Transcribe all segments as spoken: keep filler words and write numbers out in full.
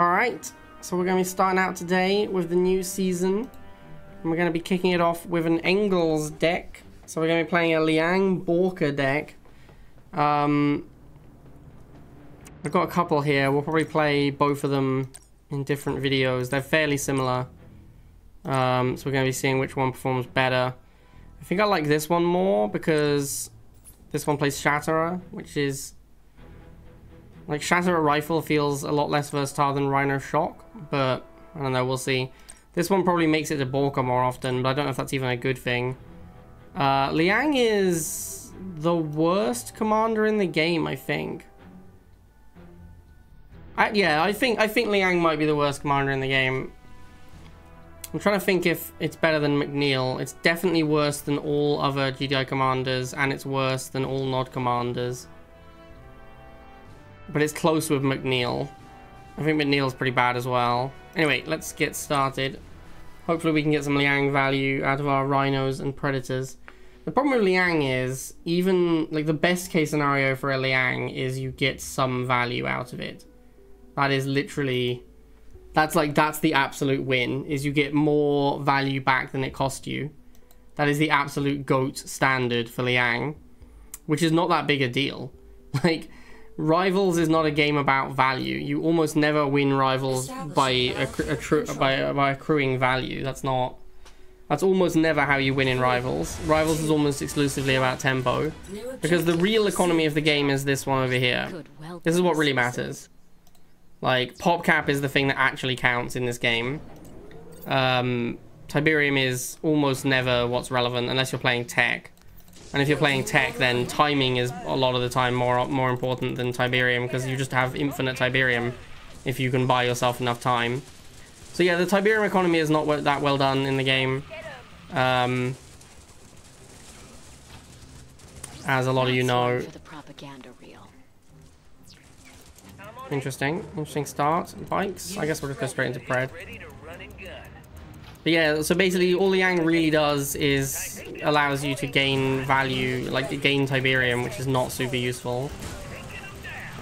Alright, so we're going to be starting out today with the new season. And we're going to be kicking it off with an Engels deck. So we're going to be playing a Liang Borka deck. Um, I've got a couple here. We'll probably play both of them in different videos. They're fairly similar. Um, so we're going to be seeing which one performs better. I think I like this one more because this one plays Shatterer, which is... Like, Shatterer Rifle feels a lot less versatile than Rhino Shock, but I don't know, we'll see. This one probably makes it to Borka more often, but I don't know if that's even a good thing. Uh, Liang is the worst commander in the game, I think. I, yeah, I think I think Liang might be the worst commander in the game. I'm trying to think if it's better than McNeil. It's definitely worse than all other G D I commanders, and it's worse than all Nod commanders. But it's close with McNeil. I think McNeil's pretty bad as well. Anyway, let's get started. Hopefully we can get some Liang value out of our Rhinos and Predators. The problem with Liang is, even, like, the best case scenario for a Liang is you get some value out of it. That is literally... That's like, that's the absolute win, is you get more value back than it cost you. That is the absolute GOAT standard for Liang, which is not that big a deal. Like, Rivals is not a game about value. You almost never win Rivals by, accru by, by accruing value. That's not... That's almost never how you win in Rivals. Rivals is almost exclusively about tempo, because the real economy of the game is this one over here. This is what really matters. Like, PopCap is the thing that actually counts in this game. Um, Tiberium is almost never what's relevant unless you're playing tech. And if you're playing tech, then timing is a lot of the time more more important than Tiberium, because you just have infinite Tiberium if you can buy yourself enough time. So yeah, the Tiberium economy is not that well done in the game. Um, as a lot of you know. Interesting. Interesting start. Bikes. I guess we'll just go straight into Pred. But yeah, so basically all Liang really does is allows you to gain value, like gain Tiberium, which is not super useful.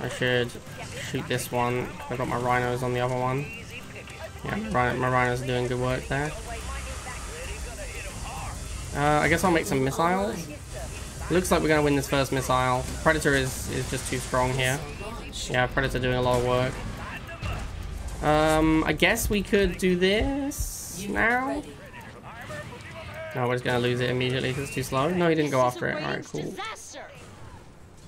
I should shoot this one. I've got my Rhinos on the other one. Yeah, my Rhinos are doing good work there. Uh, I guess I'll make some missiles. Looks like we're going to win this first missile. Predator is, is just too strong here. Yeah, Predator doing a lot of work. Um, I guess we could do this now. No, we're just going to lose it immediately because it's too slow. No, he didn't go after it. Alright, cool.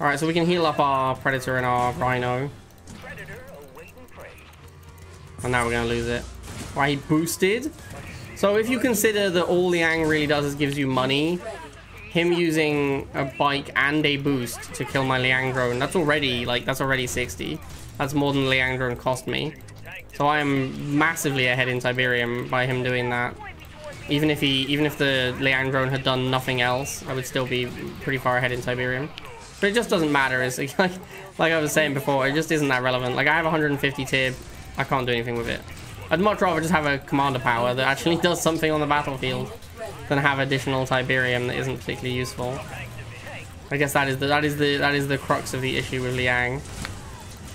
Alright, so we can heal up our Predator and our Rhino. And now we're going to lose it. Why, he boosted? So if you consider that all Liang really does is gives you money, him using a bike and a boost to kill my Liang drone, that's already, like, that's already sixty. That's more than Liang drone cost me. So I am massively ahead in Tiberium by him doing that. Even if he, even if the Liang drone had done nothing else, I would still be pretty far ahead in Tiberium. But it just doesn't matter. It's like, like I was saying before, it just isn't that relevant. Like, I have one hundred fifty Tib. I can't do anything with it. I'd much rather just have a commander power that actually does something on the battlefield than have additional Tiberium that isn't particularly useful. I guess that is the that is the that is the crux of the issue with Liang.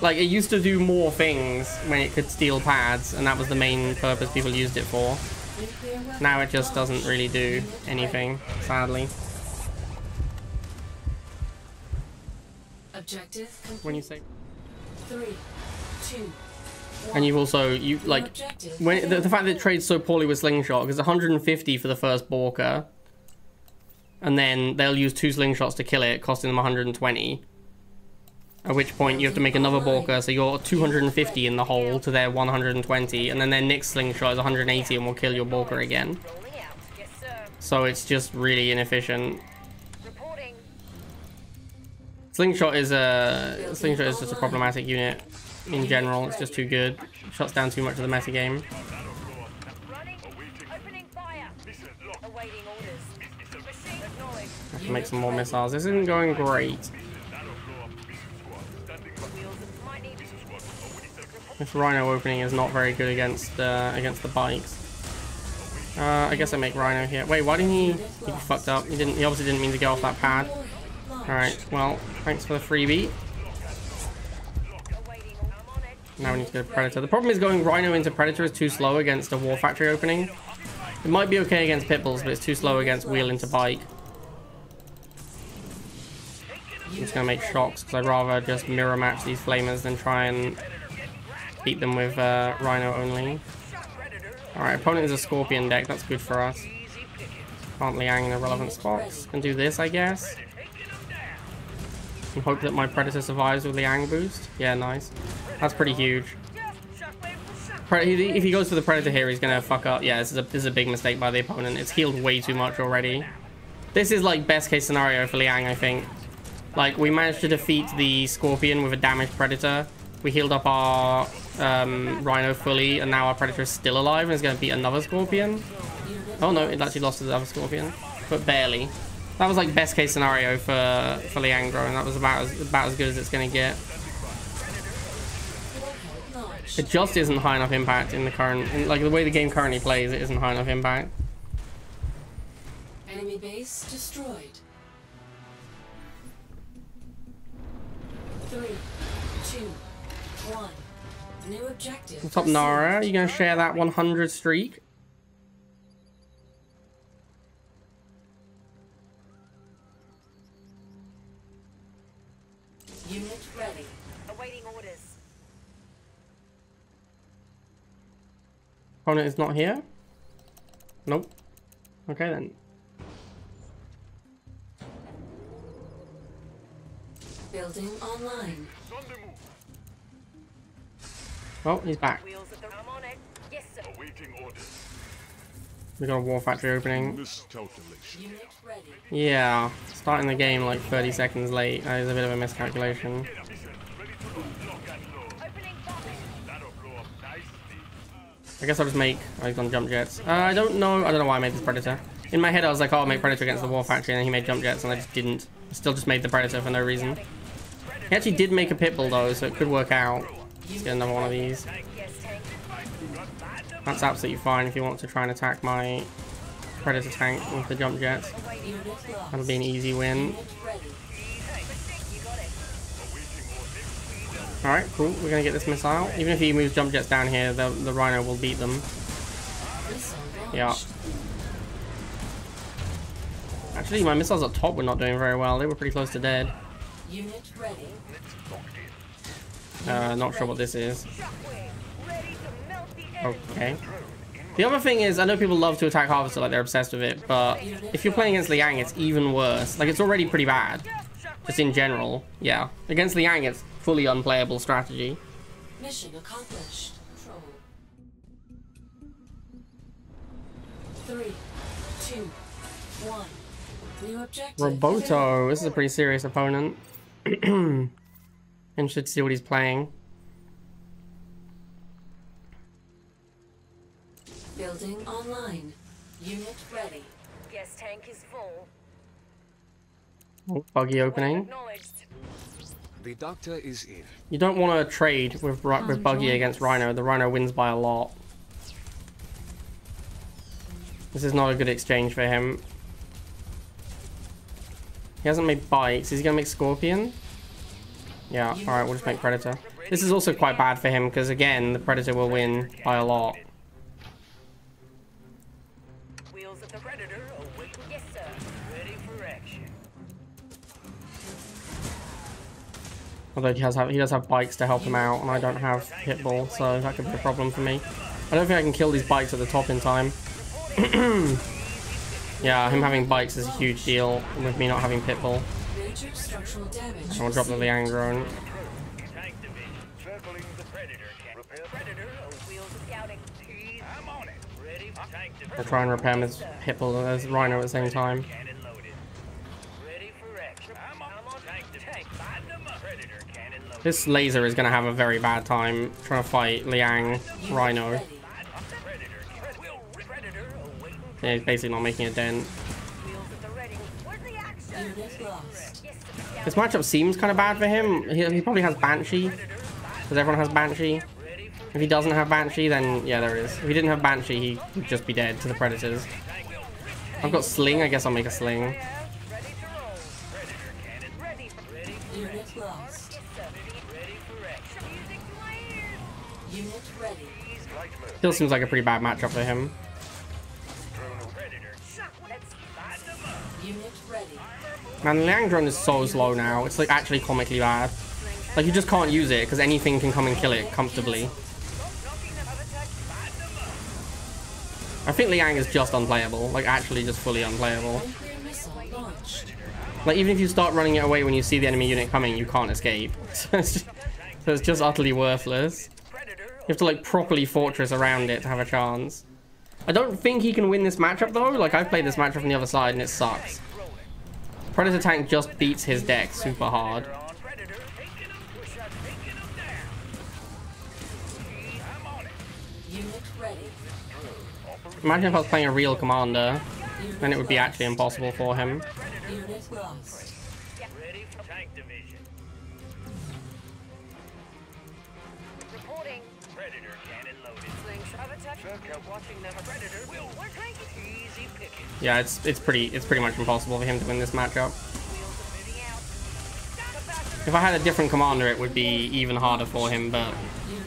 Like, it used to do more things when it could steal pads, and that was the main purpose people used it for. Now it just doesn't really do anything, sadly. Objective complete. When you say three, two. And you've also, you like, when the, the fact that it trades so poorly with Slingshot, because one hundred fifty for the first Borka, and then they'll use two Slingshots to kill it, costing them one hundred twenty. At which point you have to make another Borka, so you're two hundred fifty in the hole to their one hundred twenty, and then their next Slingshot is one hundred eighty and will kill your Borka again. So it's just really inefficient. Slingshot is a Slingshot is just a problematic unit. In general, it's just too good. Shuts down too much of the metagame. I have to make some more missiles. This isn't going great. This Rhino opening is not very good against uh, against the bikes. Uh, I guess I make Rhino here. Wait, why didn't he? He fucked up. He didn't. He obviously didn't mean to go off that pad. All right. Well, thanks for the freebie. Now we need to go Predator. The problem is going Rhino into Predator is too slow against a War Factory opening. It might be okay against Pitbulls, but it's too slow against Wheel into Bike. I'm just going to make Shocks, because I'd rather just mirror match these Flamers than try and beat them with uh, Rhino only. Alright, opponent is a Scorpion deck. That's good for us. Can't Liang in the relevant spots. Can do this, I guess. And hope that my Predator survives with Liang boost. Yeah, nice. That's pretty huge. If he goes for the Predator here, he's going to fuck up. Yeah, this is, a, this is a big mistake by the opponent. It's healed way too much already. This is like best case scenario for Liang, I think. Like, we managed to defeat the Scorpion with a damaged Predator. We healed up our um, Rhino fully, and now our Predator is still alive and is going to beat another Scorpion. Oh no, it actually lost to the other Scorpion, but barely. That was like best case scenario for, for Leangro, and that was about as, about as good as it's going to get. It just isn't high enough impact in the current, in, like the way the game currently plays, it isn't high enough impact. Enemy base destroyed. Three, two, one. New objective. What's up, Nara? Are you going to share that one hundred streak? Unit ready. Awaiting orders. Opponent is not here? Nope. Okay then. Building online. Oh, he's back. Yes, sir. Awaiting orders. We got a War Factory opening. Yeah, starting the game like thirty seconds late. That is a bit of a miscalculation. I guess I'll just make... Oh, he's on jump jets. Uh, I don't know... I don't know why I made this Predator. In my head, I was like, oh, I'll make Predator against the War Factory, and then he made jump jets, and I just didn't. I still just made the Predator for no reason. He actually did make a Pitbull, though, so it could work out. Let's get another one of these. That's absolutely fine if you want to try and attack my Predator tank with the jump jets. That'll be an easy win. Alright, cool. We're going to get this missile. Even if he moves jump jets down here, the, the Rhino will beat them. Yeah. Actually, my missiles up top were not doing very well. They were pretty close to dead. Uh, not sure what this is. Okay. The other thing is, I know people love to attack Harvester, like they're obsessed with it, but if you're playing against Liang, it's even worse. Like, it's already pretty bad, just in general. Yeah. Against Liang, it's fully unplayable strategy. Mission accomplished. Three, two, one. New objective. Roboto. This is a pretty serious opponent. Interested to see what he's playing. Building online. Unit ready. Yes, tank is full. Oh, buggy opening. The doctor is in. You don't want to trade with with buggy against Rhino. The Rhino wins by a lot. This is not a good exchange for him. He hasn't made bikes. Is he gonna make Scorpion? Yeah. All right, we'll just make Predator. This is also quite bad for him because again, the Predator will win by a lot. Although he has have, he does have bikes to help him out, and I don't have Pitbull, so that could be a problem for me. I don't think I can kill these bikes at the top in time. Yeah, him having bikes is a huge deal with me not having Pitbull. I want to drop the Liang drone. I'll try and repair his Pitbull and his Rhino at the same time. This laser is going to have a very bad time trying to fight Liang Rhino. Yeah, he's basically not making a dent. This matchup seems kind of bad for him. He, he probably has Banshee, because everyone has Banshee. If he doesn't have Banshee, then yeah, there it is. If he didn't have Banshee, he would just be dead to the Predators. I've got Sling. I guess I'll make a Sling. Unit ready. Still seems like a pretty bad matchup for him. Unit ready. Man, Liang drone is so slow now. It's like actually comically bad. Like you just can't use it because anything can come and kill it comfortably. I think Liang is just unplayable. Like actually just fully unplayable. Like even if you start running it away when you see the enemy unit coming, you can't escape. So it's just, so it's just utterly worthless. You have to like properly fortress around it to have a chance. I don't think he can win this matchup though. Like I've played this matchup from the other side and it sucks. Predator tank just beats his deck super hard. Imagine if I was playing a real commander, then it would be actually impossible for him. Yeah, it's it's pretty it's pretty much impossible for him to win this matchup. If I had a different commander, it would be even harder for him. But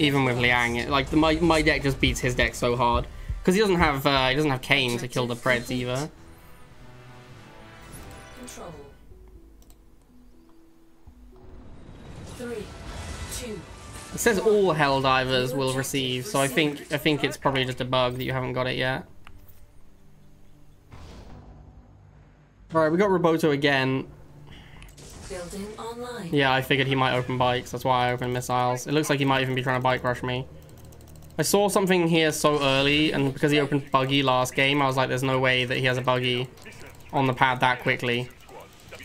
even with Liang, it, like the, my my deck just beats his deck so hard. Because he doesn't have uh, he doesn't have Kane to kill the Preds either. Control. Three, two. It says all Helldivers will receive, so I think I think it's probably just a bug that you haven't got it yet. All right, we got Roboto again. Building online. Yeah, I figured he might open bikes. That's why I opened missiles. It looks like he might even be trying to bike rush me. I saw something here so early, and because he opened buggy last game, I was like, there's no way that he has a buggy on the pad that quickly,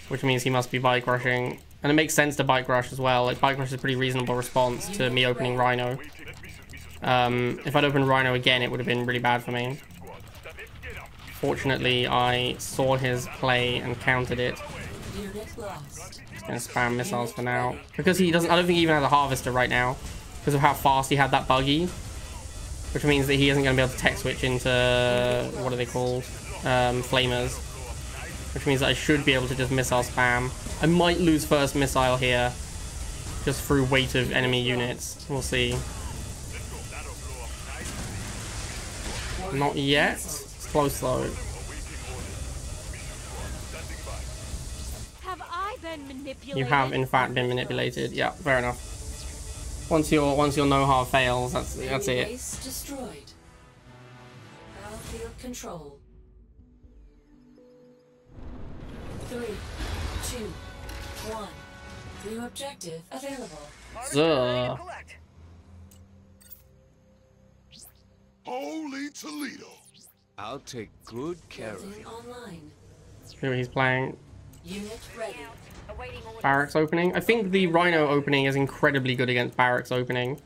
which means he must be bike rushing. And it makes sense to bike rush as well. Like bike rush is a pretty reasonable response to me opening Rhino. Um, if I'd opened Rhino again, it would have been really bad for me. Fortunately, I saw his play and countered it. Just gonna spam missiles for now. Because he doesn't, I don't think he even has a harvester right now, because of how fast he had that buggy. Which means that he isn't going to be able to tech switch into, what are they called, um, flamers. Which means that I should be able to just missile spam. I might lose first missile here, just through weight of enemy units. We'll see. Not yet. It's close though. Have I been manipulated? You have in fact been manipulated. Yeah, fair enough. Once your once your no-har fails, that's that's it. Destroyed. Battlefield control. Three, two, one. New objective available. Zuh. Holy Toledo! I'll take good care of you. Who he's playing? Unit ready. Barracks opening. I think the Rhino opening is incredibly good against Barracks opening.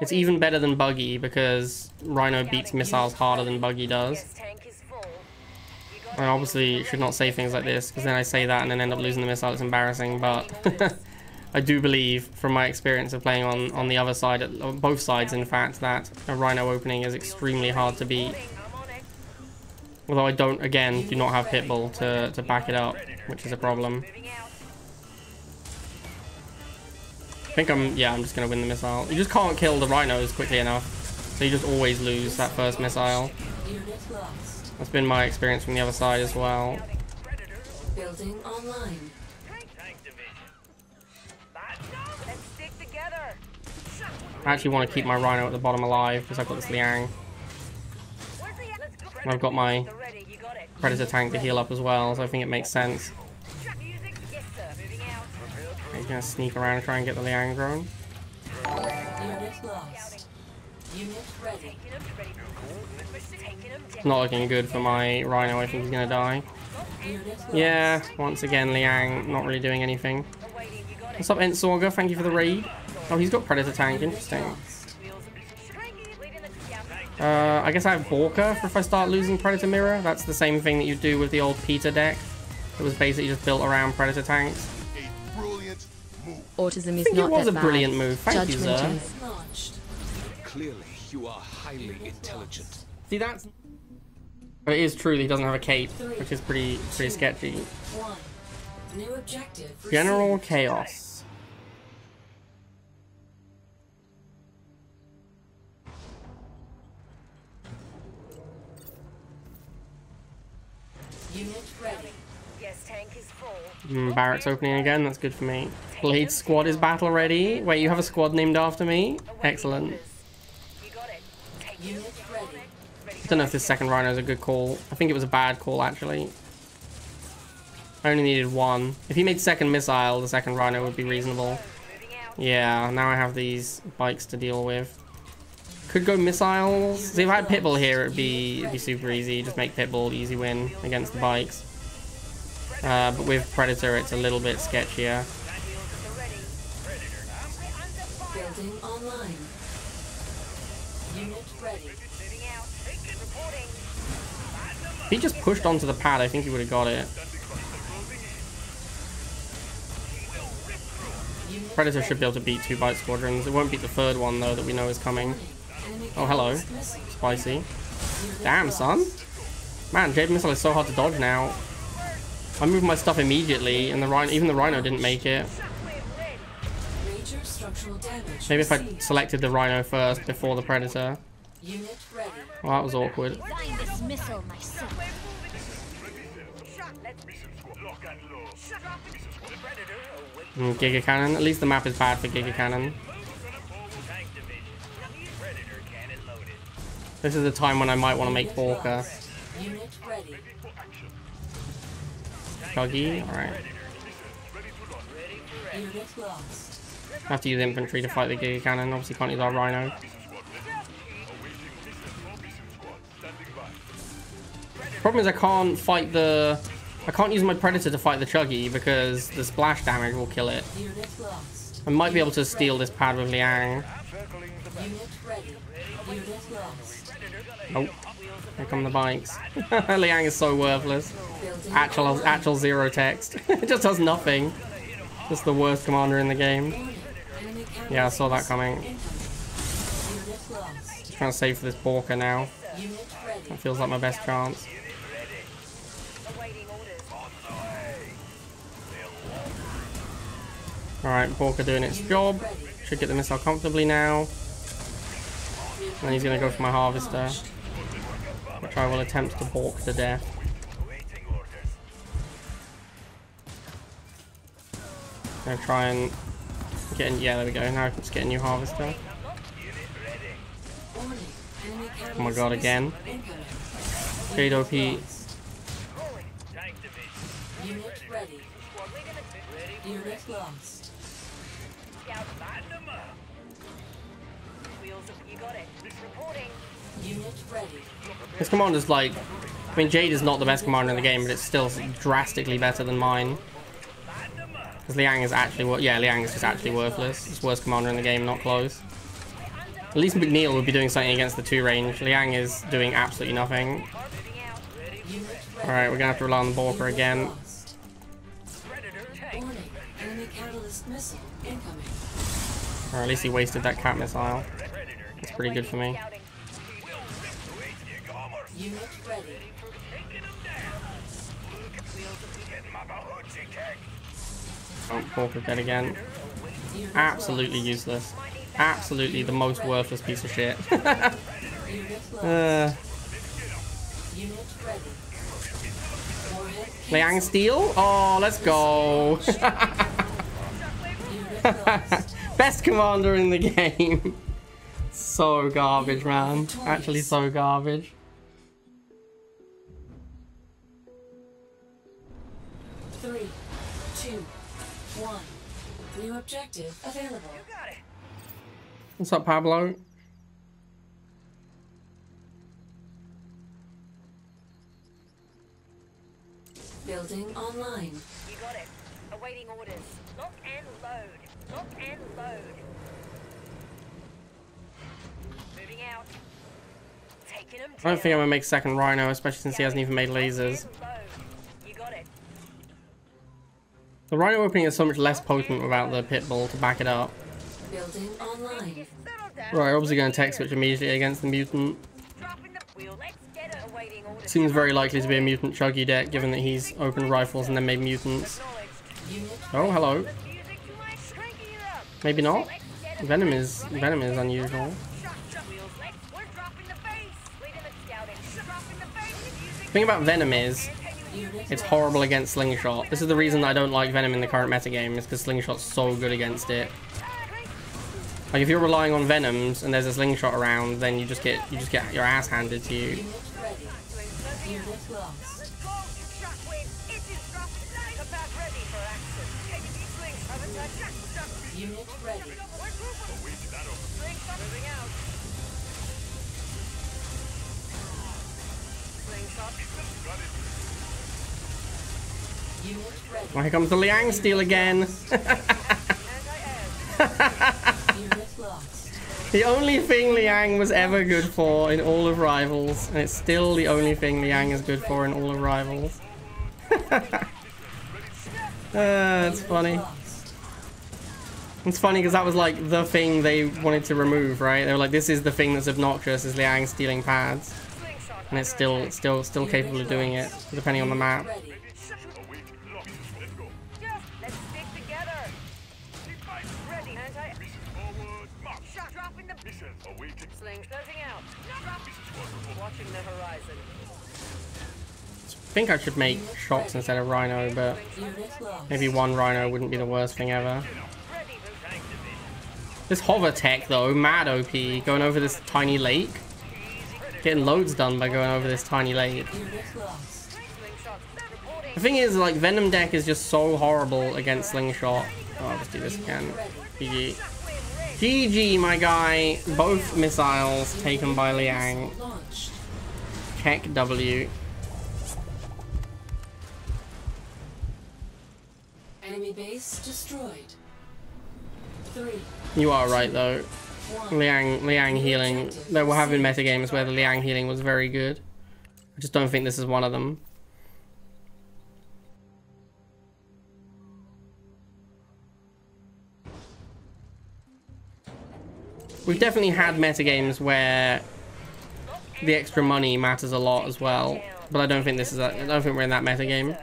It's even better than Buggy because Rhino beats missiles harder than Buggy does. I obviously should not say things like this because then I say that and then end up losing the missile. It's embarrassing, but I do believe from my experience of playing on, on the other side, on both sides in fact, that a Rhino opening is extremely hard to beat. Although I don't, again, do not have Pitbull to, to back it up, which is a problem. I think I'm, yeah, I'm just going to win the missile. You just can't kill the Rhinos quickly enough, so you just always lose that first missile. That's been my experience from the other side as well. Building online. I actually want to keep my Rhino at the bottom alive because I've got this Liang. And I've got my Predator tank to heal up as well, so I think it makes sense. I'm gonna sneak around and try and get the Liang drone. Not looking good for my Rhino. I think he's gonna die. Yeah, once again, Liang not really doing anything. What's up, Entsorga? Thank you for the raid. Oh, he's got Predator tank. Interesting. Uh, I guess I have Borka for if I start losing Predator mirror. That's the same thing that you do with the old Peter deck. It was basically just built around Predator tanks. Autism is not that bad. It was a brilliant move. Thank you, sir. Clearly, you are highly intelligent. See, that's... But it is true that he doesn't have a cape, which is pretty pretty sketchy. General Chaos. Mm, Barrett's opening again, that's good for me. Lead squad is battle ready. Wait, you have a squad named after me? Excellent. I don't know if this second Rhino is a good call. I think it was a bad call, actually. I only needed one. If he made second missile, the second Rhino would be reasonable. Yeah, now I have these bikes to deal with. Could go missiles. See, if I had Pitbull here, it'd be, it'd be super easy. Just make Pitbull, easy win against the bikes. Uh, but with Predator, it's a little bit sketchier. Building online. Unit ready. If he just pushed onto the pad, I think he would have got it. Predator should be able to beat two bike squadrons. It won't beat the third one, though, that we know is coming. Oh, hello. Spicy. Damn, son. Man, Jade Missile is so hard to dodge now. I moved my stuff immediately, and the Rhino, even the Rhino didn't make it. Maybe if I selected the Rhino first before the Predator. Well, that was awkward. Mm, Giga Cannon. At least the map is bad for Giga Cannon. This is the time when I might want to make Borka. Chuggy, alright. I have to use infantry to fight the Giga Cannon. Obviously can't use our Rhino. Problem is I can't fight the... I can't use my Predator to fight the Chuggy because the splash damage will kill it. I might be able to steal this pad with Liang. Nope. Here come the bikes. Liang is so worthless. Actual, actual zero text. It just does nothing. Just the worst commander in the game. Yeah, I saw that coming. Just trying to save for this Borka now. That feels like my best chance. Alright, Borka doing its job. Should get the missile comfortably now. And he's going to go for my harvester, which I will attempt to Bork to death. Going to try and get in. Yeah, there we go. Now I can just get a new harvester. Oh my god, again. Jade O P. This commander's like, I mean, Jade is not the best commander in the game, but it's still drastically better than mine. Because Liang is actually, yeah, Liang is just actually worthless. It's worst commander in the game, not close. At least McNeil would be doing something against the two range. Liang is doing absolutely nothing. Alright, we're gonna have to rely on the Borka again. Or at least he wasted that cat missile. That's pretty good for me. Oh, Borka's dead again. Absolutely useless. Absolutely the most worthless piece of shit. uh. Liang steal? Oh, let's go. Best commander in the game. So garbage, man. Actually so garbage. Three, two, one. New objective available. You got it. What's up, Pablo? Building online. You got it. Awaiting orders. Lock and load. Lock and load. Moving out. Taking him. I don't think I'm gonna make second Rhino, especially since he hasn't even made lasers. You got it. The Rhino opening is so much less potent without the Pitbull to back it up. Building online. Right, obviously going to tech switch immediately against the mutant. Seems very likely to be a mutant Chuggy deck, given that he's opened rifles and then made mutants. Oh, hello. Maybe not. Venom is Venom is unusual. The thing about Venom is It's horrible against Slingshot. This is the reason I don't like Venom in the current metagame, is because Slingshot's so good against it. Like, if you're relying on Venoms and there's a Slingshot around, then you just get you just get your ass handed to you. Unit ready. Well, here comes the Liang steal again. The only thing Liang was ever good for in all of Rivals, and it's still the only thing Liang is good for in all of Rivals. uh, that's funny. It's funny because that was like the thing they wanted to remove, right? They were like, this is the thing that's obnoxious, is Liang stealing pads. And it's still still still capable of doing it, depending on the map. I think I should make shots instead of Rhino, but maybe one Rhino wouldn't be the worst thing ever. This hover tech though, mad O P, going over this tiny lake. Getting loads done by going over this tiny lake. The thing is, like, Venom deck is just so horrible against Slingshot. Oh, I'll just do this again. G G. G G, my guy. Both missiles taken by Liang. Check W. Enemy base destroyed. Three. You are right though. Liang, Liang healing. They were having metagames where the Liang healing was very good. I just don't think this is one of them. We've definitely had metagames where the extra money matters a lot as well, but I don't think this is. A, I don't think we're in that metagame.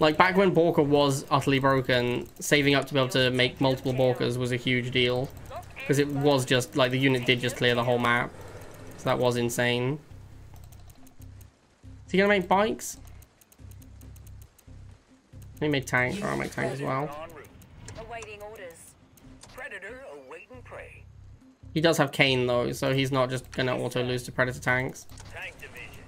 Like back when Borka was utterly broken, saving up to be able to make multiple Borkas was a huge deal. Because it was just, like, the unit did just clear the whole map. So that was insane. Is he going to make bikes? He made tanks. Or I'll make tanks as well. Awaiting orders. Predator await and pray. He does have Kane, though, so he's not just going to auto-lose to Predator tanks. Tank division.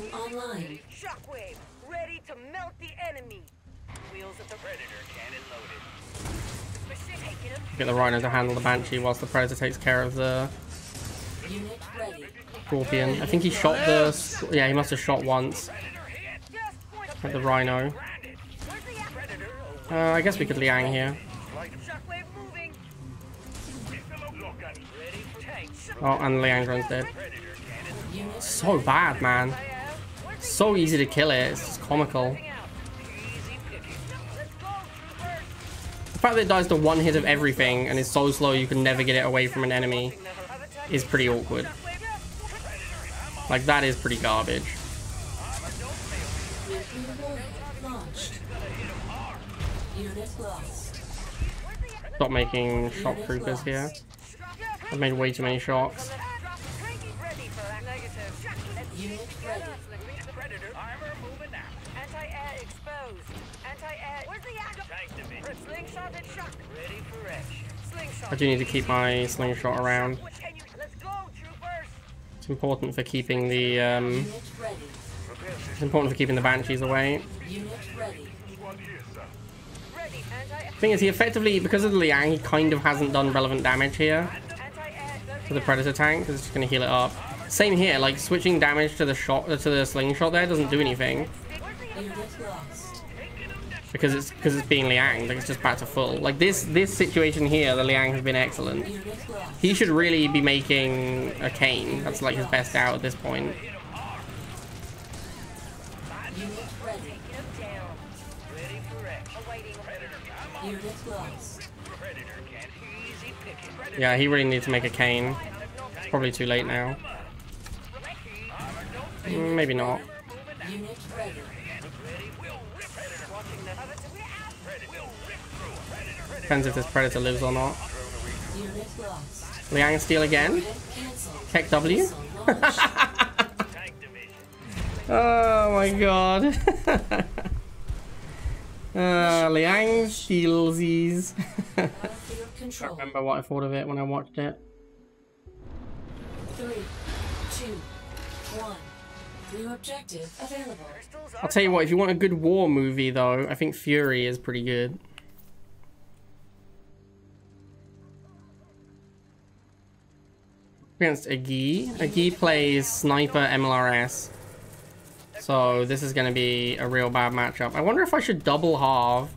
Building online. Shockwave, ready to melt the enemy. Wheels of the Predator cannon loaded. Get the Rhino to handle the Banshee whilst the Predator takes care of the Scorpion. I think he shot the... Yeah, he must have shot once at the Rhino. Uh, I guess we could Liang here. Oh, and Liang's dead. So bad, man. So easy to kill it. It's just comical. The fact that it dies to one hit of everything and is so slow you can never get it away from an enemy is pretty awkward. Like, that is pretty garbage. Stop making shock troopers here. I've made way too many shocks. I do need to keep my Slingshot around. It's important for keeping the um, it's important for keeping the Banshees away. The thing is, he effectively, because of the Liang, he kind of hasn't done relevant damage here to the Predator tank because it's just going to heal it up. Same here, like switching damage to the shot to the Slingshot there doesn't do anything. Because it's because it's being Liang, like it's just back to full. Like this this situation here, the Liang has been excellent. He should really be making a Kane. That's like his best out at this point. Yeah, he really needs to make a Kane. It's probably too late now. Maybe not. Depends if this Predator lives or not. Liang steal again. Tech W. Oh my god. uh, Liang steals these. I can't remember what I thought of it when I watched it. Three, two, one. New objective available. I'll tell you what, if you want a good war movie though, I think Fury is pretty good. Against Agi. Agi plays Sniper M L R S. So this is going to be a real bad matchup. I wonder if I should double halve.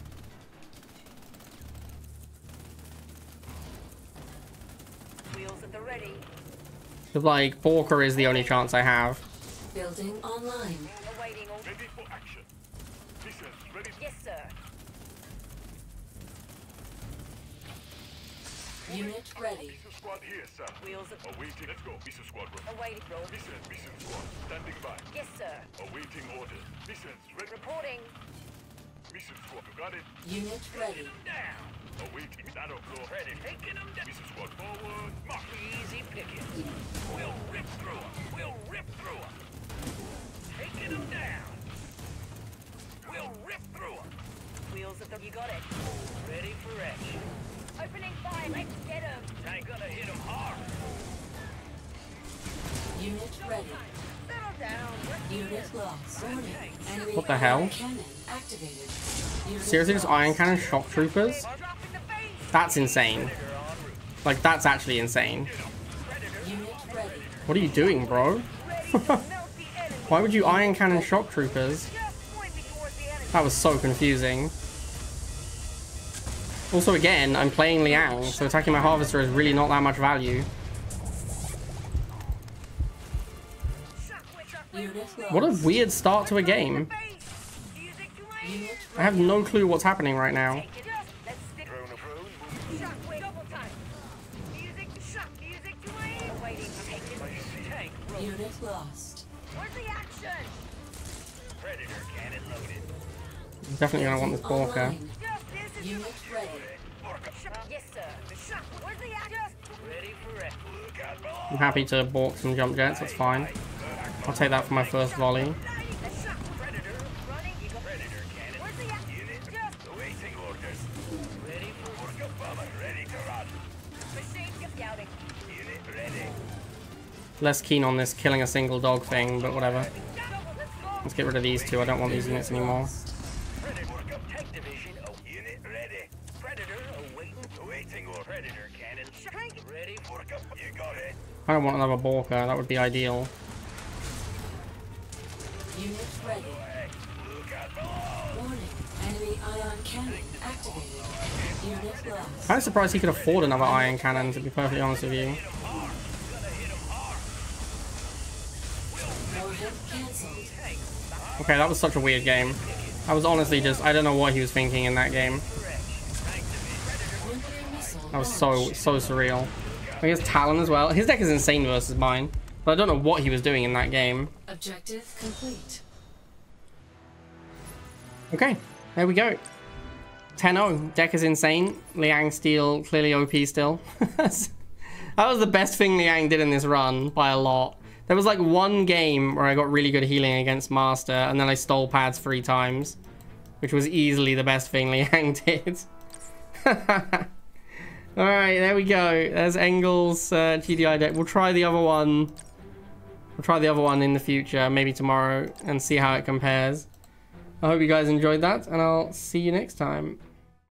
Because like Borka is the only chance I have. Building online. Ready for action. Mission ready. Yes, sir. Unit ready. Squad here, sir. Wheels awaiting. Let's go. Mission squad. Awaiting. Mission. Mission squad. Standing by. Yes, sir. Awaiting orders. Missions ready. Reporting. Mission squad. You got it. Unit ready. Taking them down. Awaiting battle floor. Ready. Taking them down. Mission squad forward. March. Easy pickings. We'll rip through them. We'll rip through them. Taking them down. We'll rip through them. Wheels at the. You got it. Ready for action. Opening fire, let's get him. Ain't gonna hit him hard. Unit ready. Settle down. Unit lost. What the hell? Seriously, just iron cannon shock troopers? That's insane. Like, that's actually insane. What are you doing, bro? Why would you iron cannon shock troopers? That was so confusing. Also, again, I'm playing Liang, so attacking my Harvester is really not that much value. What a weird start to a game. I have no clue what's happening right now. I'm definitely going to want this Borka. Unit ready. Yes, sir. I'm happy to balk some jump jets, that's fine. I'll take that for my first volley. Less keen on this killing a single dog thing, but whatever. Let's get rid of these two, I don't want these units anymore. I don't want another Borka, that would be ideal. Unit ready. Warning, enemy iron cannon activated. Unit lost. I'm surprised he could afford another iron cannon, to be perfectly honest with you. Okay, that was such a weird game. I was honestly just, I don't know what he was thinking in that game. That was so, so surreal. I guess Talon as well. His deck is insane versus mine, but I don't know what he was doing in that game. Objective complete. Okay, there we go. ten oh. Deck is insane. Liang Steel clearly O P still. That was the best thing Liang did in this run by a lot. There was like one game where I got really good healing against Master, and then I stole pads three times, which was easily the best thing Liang did. All right, there we go. There's Engels' uh, G D I deck. We'll try the other one. We'll try the other one in the future, maybe tomorrow, and see how it compares. I hope you guys enjoyed that, and I'll see you next time.